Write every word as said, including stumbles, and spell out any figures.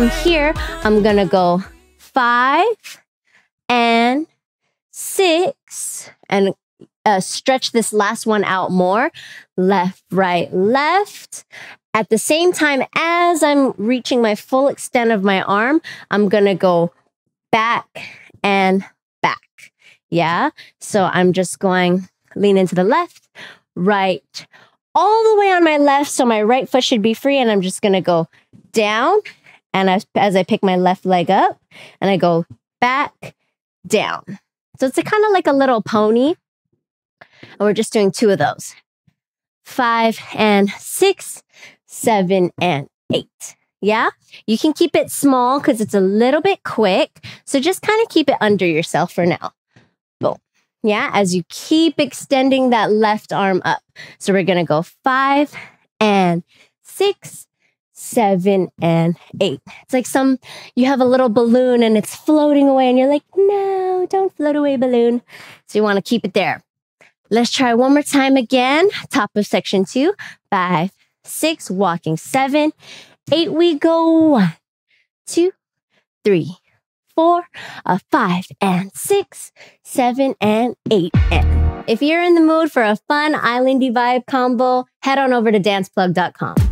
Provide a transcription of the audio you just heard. from here, I'm gonna go five and six, and uh, stretch this last one out more. Left, right, left. At the same time as I'm reaching my full extent of my arm, I'm gonna go back and back. Yeah, so I'm just going lean into the left, right, all the way on my left. So my right foot should be free, and I'm just gonna go down. And as, as I pick my left leg up, and I go back, down. So it's a kind of like a little pony. And we're just doing two of those. Five and six, seven and eight. Yeah? You can keep it small because it's a little bit quick. So just kind of keep it under yourself for now. Boom. Yeah? As you keep extending that left arm up. So we're going to go five and six, seven and eight. It's like some, you have a little balloon and it's floating away and you're like, no, don't float away, balloon. So you want to keep it there. Let's try one more time again. Top of section two, five, six, walking seven, eight, we go one, two, three, four, a five and six, seven and eight and. If you're in the mood for a fun Islandy vibe combo, head on over to dance plug dot com.